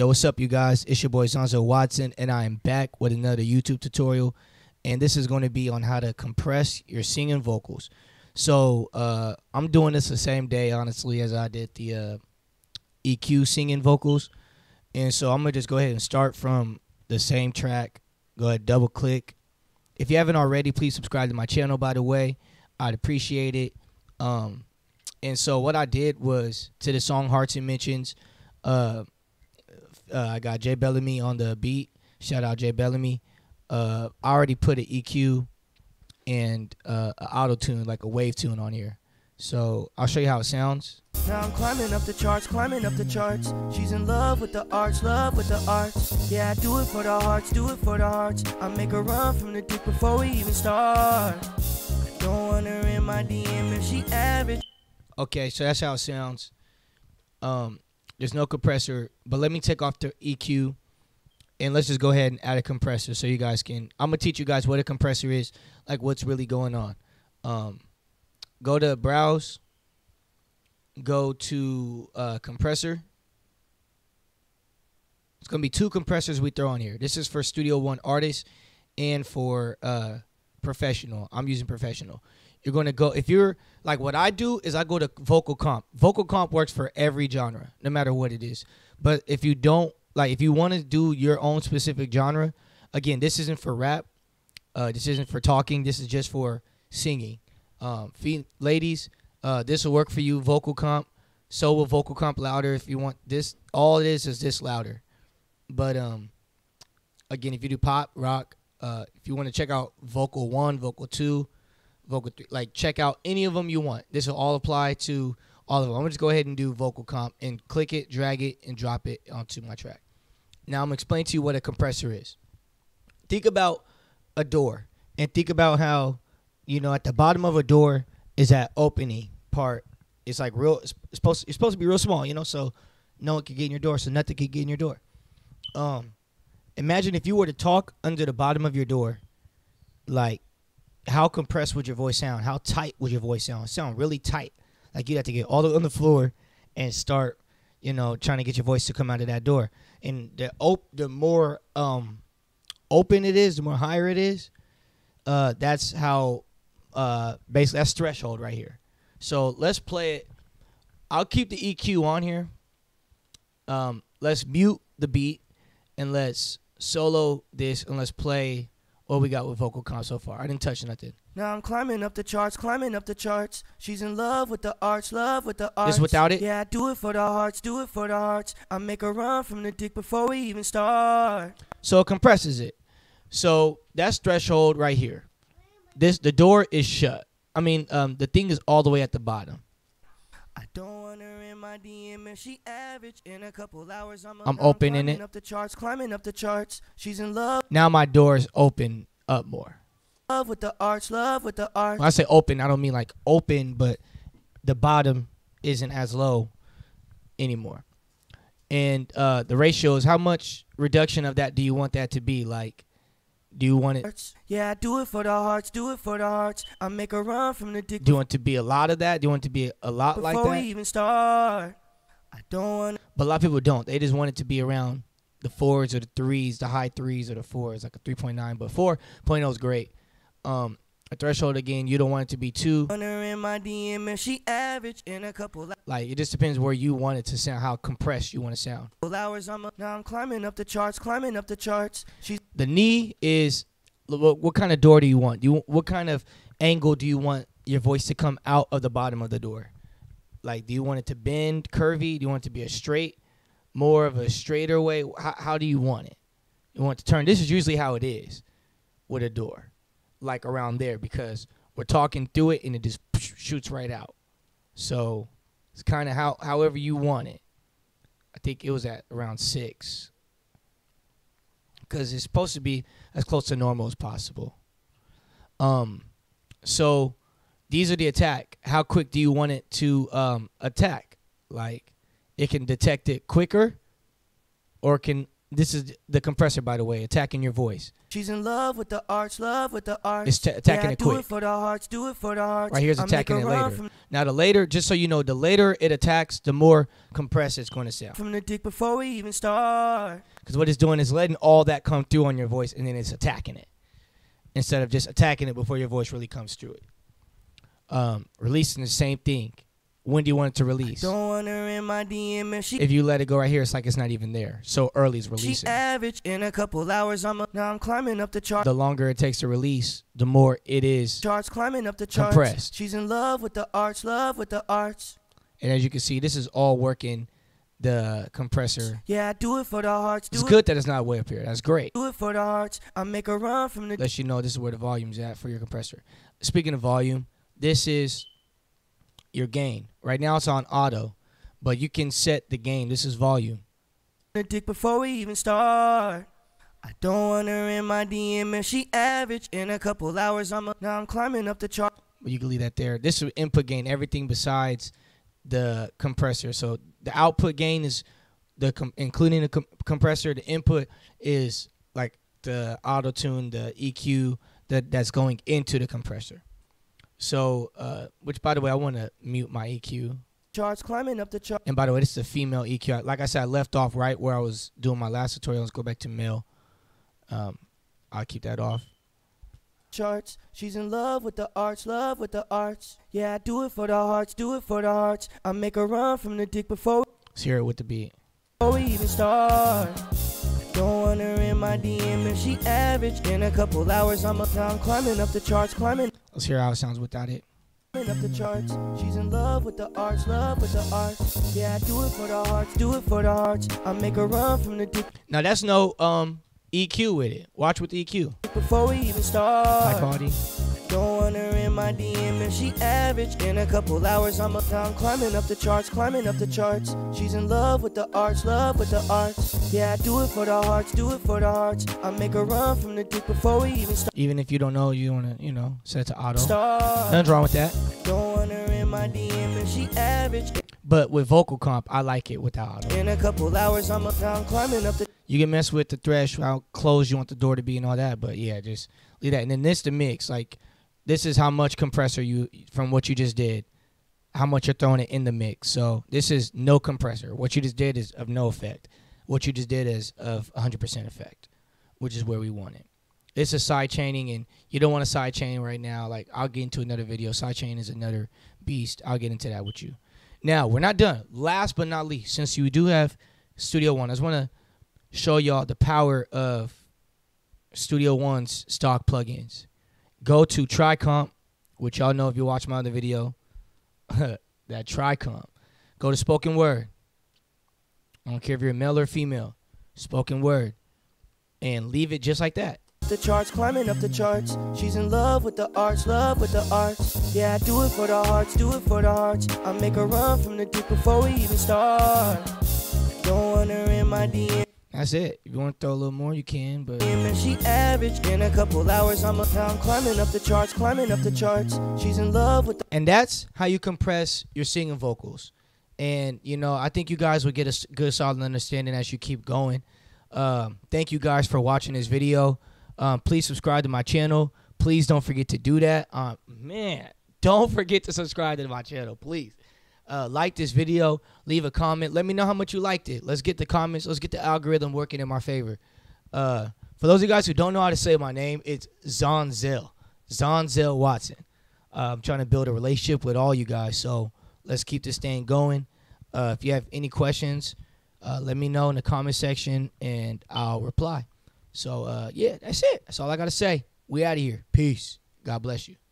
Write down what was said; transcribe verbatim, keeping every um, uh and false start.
Yo, what's up, you guys? It's your boy Zonzo Watson, and I am back with another YouTube tutorial. And this is going to be on how to compress your singing vocals. So uh, I'm doing this the same day, honestly, as I did the uh, E Q singing vocals. And so I'm going to just go ahead and start from the same track. Go ahead, double click. If you haven't already, please subscribe to my channel, by the way. I'd appreciate it. Um, and so what I did was, to the song Hearts and Mentions, uh, Uh, I got Jay Bellamy on the beat. Shout out Jay Bellamy. Uh, I already put an E Q and uh, an auto tune, like a wave tune, on here. So I'll show you how it sounds. Now I'm climbing up the charts, climbing up the charts. She's in love with the arts, love with the arts. Yeah, I do it for the hearts, do it for the hearts. I make a run from the deep before we even start. I don't want her in my D M if she average. Okay, so that's how it sounds. Um. There's no compressor, but let me take off the E Q, and let's just go ahead and add a compressor so you guys can. I'm going to teach you guys what a compressor is, like what's really going on. Um, go to Browse, go to uh, Compressor. It's going to be two compressors we throw on here. This is for Studio One artists and for uh, Professional. I'm using Professional. You're going to go, if you're, like what I do is I go to Vocal Comp. Vocal Comp works for every genre, no matter what it is. But if you don't, like if you want to do your own specific genre, again, this isn't for rap. Uh, this isn't for talking. This is just for singing. Um, ladies, uh, this will work for you, Vocal Comp. So will Vocal Comp Louder if you want this. All it is is this louder. But um, again, if you do pop, rock, uh, if you want to check out Vocal One, Vocal Two, Vocal three, like check out any of them you want. This will all apply to all of them. I'm gonna just go ahead and do Vocal Comp and click it, drag it, and drop it onto my track. Now I'm gonna explain to you what a compressor is. Think about a door and think about how, you know, at the bottom of a door is that opening part. It's like real. It's supposed. It's supposed to be real small, you know, so no one can get in your door, so nothing can get in your door. Um, imagine if you were to talk under the bottom of your door, like. How compressed would your voice sound? How tight would your voice sound? Sound really tight. Like you'd have to get all the way on the floor and start, you know, trying to get your voice to come out of that door. And the op the more um, open it is, the more higher it is, uh, that's how, uh, basically, that's threshold right here. So let's play it. I'll keep the E Q on here. Um, let's mute the beat and let's solo this and let's play what we got with Vocal Comp so far. I didn't touch nothing. Now I'm climbing up the charts, climbing up the charts. She's in love with the arts, love with the arts. This without it? Yeah, I do it for the hearts, do it for the hearts. I make a run from the dick before we even start. So it compresses it. So that's threshold right here. This the door is shut. I mean, um, the thing is all the way at the bottom. I don't want her in my D M if she average. In a couple hours, I'm, I'm opening it. Up the charts, climbing up the charts. She's in love. Now my doors open up more. Love with the arts, love with the arts. When I say open, I don't mean like open, but the bottom isn't as low anymore. And uh, the ratio is how much reduction of that do you want that to be? Like, do you want it? Yeah, do it for the hearts, do it for the hearts. I make a run from the dick. Do you want to be a lot of that? Do you want to be a lot before like that? Before we even start, I don't want it. But a lot of people don't. They just want it to be around the fours or the threes, the high threes or the fours, like a three point nine. But four point oh is great. Um, a threshold, again, you don't want it to be two. In my D M and she average in a couple. Like, it just depends where you want it to sound, how compressed you want to sound. Hours, I'm up, now I'm climbing up the charts, climbing up the charts. She's the knee is, what, what kind of door do you want? You What kind of angle do you want your voice to come out of the bottom of the door? Like, do you want it to bend, curvy? Do you want it to be a straight, more of a straighter way? How, how do you want it? You want it to turn. This is usually how it is with a door, like around there, because we're talking through it and it just shoots right out. So it's kind of how however you want it. I think it was at around six, because it's supposed to be as close to normal as possible. Um, so these are the attack. How quick do you want it to um, attack? Like, it can detect it quicker, or it can This is the compressor, by the way, attacking your voice. She's in love with the arts, love with the arts. It's attacking yeah, it quick. Do it for the hearts, do it for the hearts. Right here's attacking it later. Now the later, just so you know, the later it attacks, the more compressed it's going to sound. From the dick before we even start. Because what it's doing is letting all that come through on your voice, and then it's attacking it. Instead of just attacking it before your voice really comes through it. Um, releasing the same thing. When do you want it to release? I don't want her in my D M. If, she if you let it go right here, it's like it's not even there. So early is releasing. She average in a couple hours. I'm a, now I'm climbing up the chart. The longer it takes to release, the more it is charts climbing up the charts. Compressed. She's in love with the arts, love with the arts. And as you can see, this is all working the compressor. Yeah, do it for the hearts. Do it's good it. that it's not way up here. That's great. Do it for the hearts. I make a run from the. Let you know this is where the volume's at for your compressor. Speaking of volume, this is your gain. Right now it's on auto, but you can set the gain. This is volume. The dick before we even start. I don't want her in my D M. If she average in a couple hours, I'm a, now I'm climbing up the chart. You can leave that there. This is input gain. Everything besides the compressor. So the output gain is the com including the com compressor. The input is like the auto tune, the E Q that that's going into the compressor. So, uh, which, by the way, I want to mute my E Q. Charts climbing up the chart. And by the way, this is a female E Q. Like I said, I left off right where I was doing my last tutorial. Let's go back to male. Um, I'll keep that off. Charts. She's in love with the arts, love with the arts. Yeah, I do it for the hearts, do it for the hearts. I make a run from the dick before. Let's hear it with the beat. Before we even start. Don't want her in my D M. If she average in a couple hours, I'm up now. I'm climbing up the charts, climbing. Let's hear how it sounds without it. Climbing up the charts. She's in love with the arts, love with the arts. Yeah, I do it for the hearts, do it for the hearts. I make a run from the dick. Now that's no um E Q with it. Watch with the E Q. Before we even start. High quality. Don't want her in my D M. If she average in a couple hours, I'm up now. I'm climbing up the charts, climbing up the charts. She's in love with the arts, love with the arts. Yeah, I do it for the hearts, do it for the hearts. I make a run from the dick before we even start. Even if you don't know, you wanna, you know, set to auto. Start. Nothing's wrong with that. Don't want her in my D M. If she average. But with vocal comp, I like it without auto. In a couple hours, I'm up now. I'm climbing up the. You can mess with the thresh, how close you want the door to be, and all that. But yeah, just leave that. And then this the mix, like. This is how much compressor you, from what you just did, how much you're throwing it in the mix. So this is no compressor. What you just did is of no effect. What you just did is of one hundred percent effect, which is where we want it. It's a side chaining, and you don't want to side chain right now. Like, I'll get into another video. Side chain is another beast. I'll get into that with you. Now, we're not done. Last but not least, since you do have Studio One, I just want to show y'all the power of Studio One's stock plugins. Go to Tricomp, which y'all know if you watch my other video, that Tricomp. Go to Spoken Word. I don't care if you're male or female. Spoken Word. And leave it just like that. The charts, climbing up the charts. She's in love with the arts, love with the arts. Yeah, I do it for the hearts, do it for the hearts. I make a run from the dick before we even start. Don't want her in my D M. That's it. If you want to throw a little more, you can, but... She averaged in a couple hours. I'm up now. I'm climbing up the charts, climbing up the charts. She's in love with the... And that's how you compress your singing vocals. And, you know, I think you guys will get a good, solid understanding as you keep going. Um, thank you guys for watching this video. Um, please subscribe to my channel. Please don't forget to do that. Um, man, don't forget to subscribe to my channel, please. Uh, like this video, leave a comment. Let me know how much you liked it. Let's get the comments. Let's get the algorithm working in my favor. Uh, for those of you guys who don't know how to say my name, it's Zonzo. Zonzo Watson. Uh, I'm trying to build a relationship with all you guys, so let's keep this thing going. Uh, if you have any questions, uh, let me know in the comment section, and I'll reply. So, uh, yeah, that's it. That's all I got to say. We out of here. Peace. God bless you.